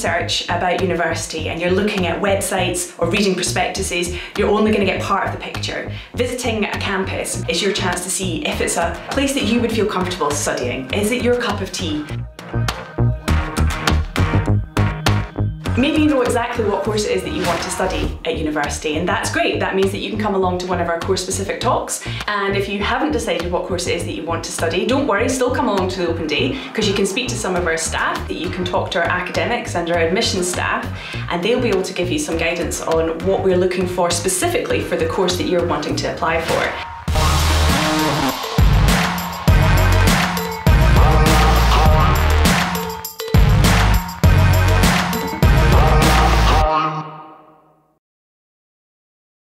research about university and you're looking at websites or reading prospectuses, you're only going to get part of the picture. Visiting a campus is your chance to see if it's a place that you would feel comfortable studying. Is it your cup of tea? Maybe you know exactly what course it is that you want to study at university, and that's great. That means that you can come along to one of our course-specific talks, and if you haven't decided what course it is that you want to study, don't worry, still come along to the open day, because you can speak to some of our staff, that you can talk to our academics and our admissions staff, and they'll be able to give you some guidance on what we're looking for specifically for the course that you're wanting to apply for.